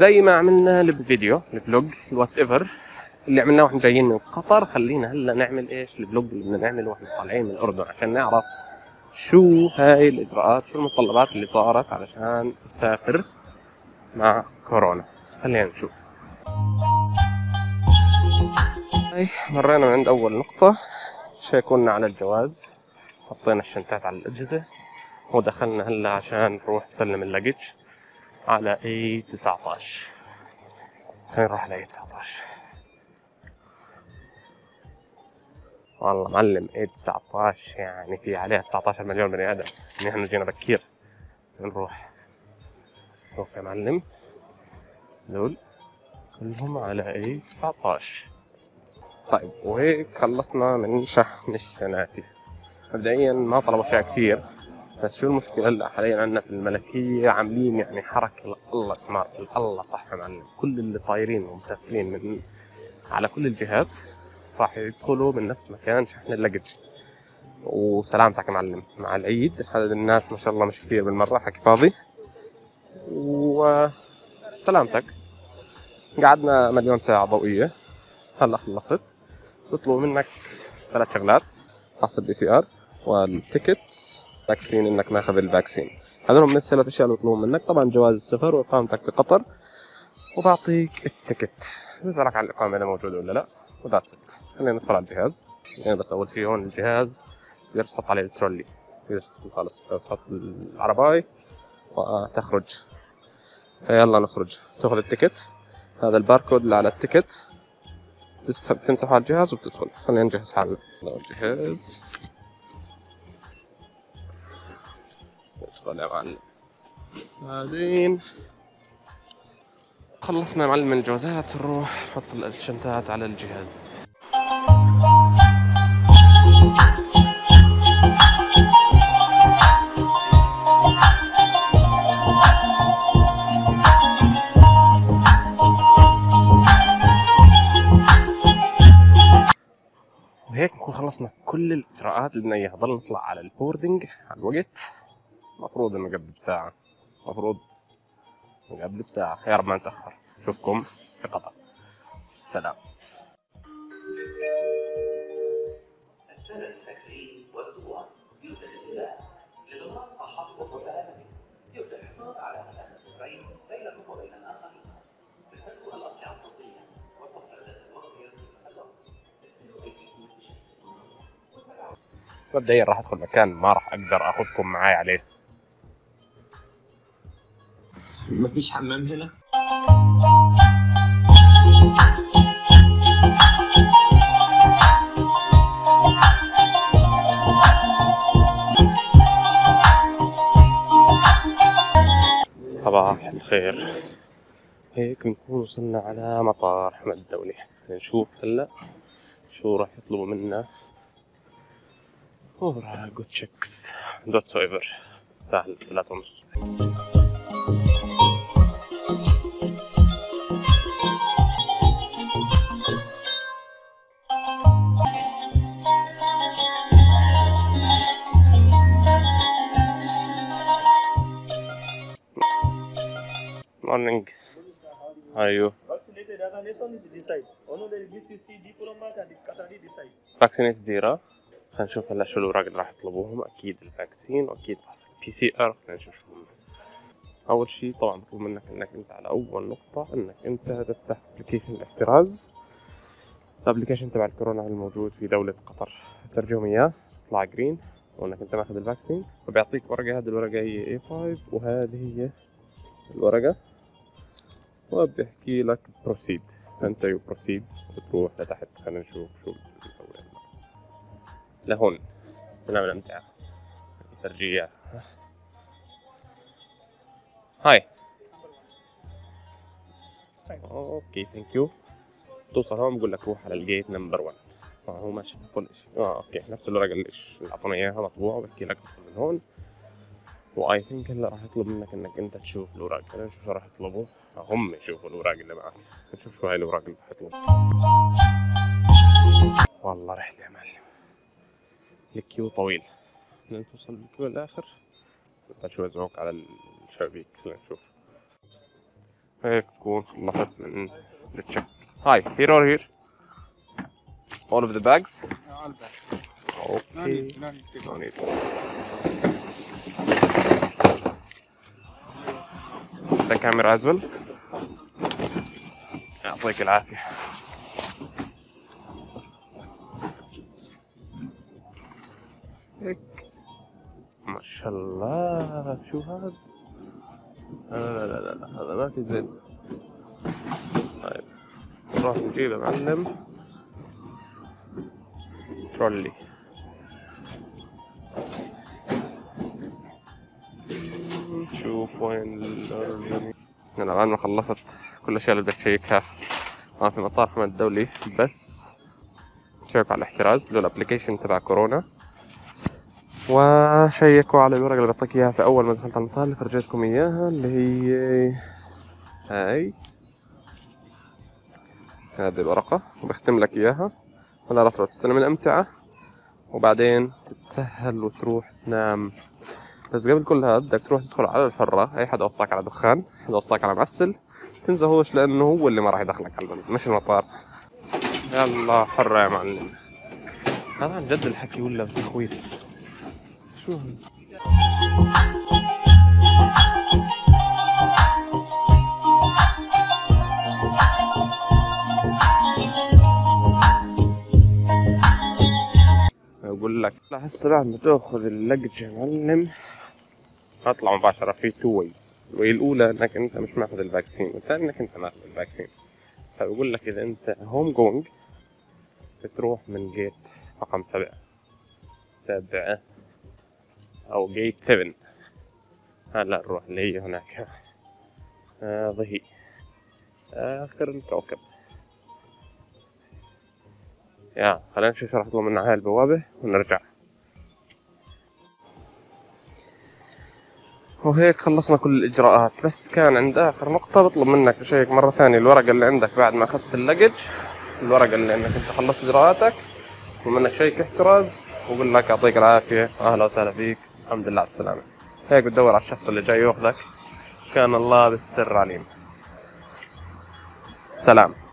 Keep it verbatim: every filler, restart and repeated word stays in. زي ما عملنا الفيديو الفلوج الوات ايفر اللي عملناه واحنا جايين من قطر، خلينا هلا نعمل ايش الفلوج اللي بدنا نعمله واحنا طالعين من الاردن عشان نعرف شو هاي الاجراءات، شو المتطلبات اللي صارت علشان نسافر مع كورونا. خلينا نشوف. هاي مرينا من عند اول نقطة، شيكونا على الجواز، حطينا الشنطات على الاجهزة ودخلنا هلا عشان نروح نسلم اللاجج على إيه تسعة عشر. خلينا نروح على إيه تسعة عشر. والله معلم إيه تسعة عشر يعني في عليها تسعة عشر مليون بني ادم، نحن جينا بكير. نروح شوف يا معلم، دول كلهم على إيه تسعة عشر. طيب وهيك خلصنا من شحن الشناتي. مبدئيا ما طلبوا اشياء كثير، بس شو المشكلة هلا حاليا عندنا في الملكية عاملين يعني حركة الله سمارت الله صح يا معلم، كل اللي طايرين ومسافرين من على كل الجهات راح يدخلوا من نفس مكان شحن اللاجج. وسلامتك يا معلم مع العيد، عدد الناس ما شاء الله مش كثير بالمرة، حكي فاضي وسلامتك. قعدنا مليون ساعة ضوئية. هلا خلصت، بيطلبوا منك ثلاث شغلات: فحص البي سي ار والتيكتس فاكسين انك ماخذ الفاكسين. هذولهم من الثلاث اشياء اللي بيطلبوا منك، طبعا جواز السفر واقامتك بقطر، وبعطيك التيكت، بسألك على الاقامه اذا موجوده ولا لا، وذاتس ات. خلينا ندخل على الجهاز. يعني بس اول شيء هون الجهاز تقدر تحط عليه الترولي، تقدر خلص تحط العرباي وتخرج. فيلا نخرج، تاخذ التيكت، هذا الباركود اللي على التيكت بتمسحه على الجهاز وبتدخل. خلينا نجهز حالنا. الجهاز ندخل يا معلم. بعدين خلصنا يا معلم الجوازات، نروح نحط الشنطات على الجهاز. وهيك نكون خلصنا كل الاجراءات اللي بدنا اياها. ضل نطلع على البوردنج على الوقت، مفروض انه قبل بساعة، مفروض قبل بساعة، يا رب ما نتأخر. اشوفكم في قطر. السلام. السنة التكريم والزوار يبدأ الإله لضمان صحتكم وسلامتكم، يبدأ الحفاظ على مسافة البعيد بينكم وبين الآخرين، تفكوا الأقطعة الطبية والمحترزات الوقتية للتفكر. مبدئيا راح ادخل مكان ما راح اقدر اخذكم معاي عليه. ما فيش حمام هنا؟ صباح الخير. هيك بنكون وصلنا على مطار حمد الدولي. نشوف هلا شو راح يطلبوا منا. اوراق وتشيكس دوت سو ايفر. الساعة ثلاثة ونص الصبح. Morning. How are you? Vaccinated. This one is decide. Only they give you C diploma and Qatari decide. Vaccinated ديرة. خلينا نشوف هلا شو الأوراق اللي راح يطلبوهم. أكيد الفاكسين وأكيد فحصك بي سي آر. خلينا نشوف شو. أول شيء طبعا بطلب منك إنك أنت على أول نقطة إنك أنت تفتح أبلكيشن الاحتراز. الأبلكيشن تبع الكورونا الموجود في دولة قطر. ترجم إياه تطلع جرين وإنك أنت ماخذ الفاكسين، وبيعطيك ورقة. هذه الورقة هي إيه خمسة وهذه هي الورقة، وبيحكي لك بروسيد، فانت يو بروسيد وتروح لتحت. خلينا نشوف شو بنسوي لهون. استلام الامتعة، ترجيع. هاي اوكي ثانك يو. توصل هون بقول لك روح على الجيت نمبر واحد. هو ماشي كل شيء. اه اوكي نفس الورقة اللي اعطونا اياها مطبوعة، وبحكي لك من هون. واي ثينك هلا راح يطلب منك انك انت تشوف الاوراق. خلينا نشوف شو راح يطلبوا، هم يشوفوا الاوراق اللي معك. نشوف شو هاي الاوراق اللي راح يطلبوا. والله رحله يا معلم، الكيو طويل. بدنا توصل بالكيو للاخر، بدنا شوي زعوك على الشبابيك. خلينا نشوف. هيك تكون خلصت من التشيك. هاي هير اور هير؟ all of the bags؟ all bags. اوكي no need. the camera as well. يعطيك العافية. هيك ما شاء الله. شو هذا؟ لا لا لا لا هذا ما في زين. طيب نروح نجيب يا معلم ترولي. نشوف وين الأردن. أنا الآن خلصت كل الأشياء اللي بدي أشيكها. أنا في مطار حمد الدولي بس شيكوا على الاحتراز اللي هو الأبلكيشن تبع كورونا، وشيكوا على الورقة اللي بعطيك إياها في أول ما دخلت على المطار اللي فرجيتكم إياها اللي هي هاي. هذه الورقة وبختم لك إياها، ولا راح تروح تستلم الأمتعة وبعدين تتسهل وتروح تنام. بس قبل كل هذا بدك تروح تدخل على الحرة. أي حدا وصاك على دخان، حدا وصاك على معسل، تنزهوش لأنه هو اللي ما راح يدخلك على البلد مش المطار. يلا حرة يا معلم. هذا عن جد الحكي ولا تخويف؟ شو اقول لك؟ لا هسه بعد ما تاخذ اللقج يا معلم اطلع مباشره في تو ويز. الوي الاولى انك انت مش ماخذ الفاكسين، والثاني انك انت ماخذ الفاكسين. فبقول لك اذا انت هوم جوينج بتروح من جيت رقم سبعه سبعه او جيت سبعة. هلا نروح اللي هي هناك. هذه هي اخر الكوكب. يا خلينا نشوف شو راح يطلع منها هاي البوابة ونرجع. وهيك خلصنا كل الإجراءات، بس كان عند آخر نقطة بطلب منك تشيك مرة ثانية الورقة اللي عندك بعد ما أخذت اللقج، الورقة اللي إنك أنت خلصت إجراءاتك، بطلب منك شيك احتراز وبقول لك يعطيك العافية، أهلا وسهلا فيك، الحمد لله على السلامة. هيك بتدور على الشخص اللي جاي ياخذك، كان الله بالسر عليم. سلام.